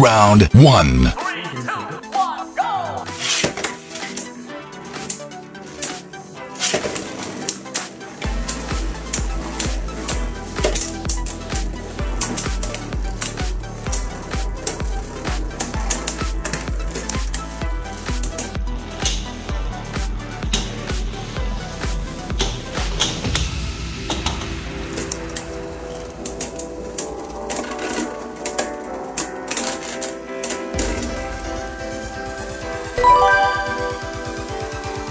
Round one.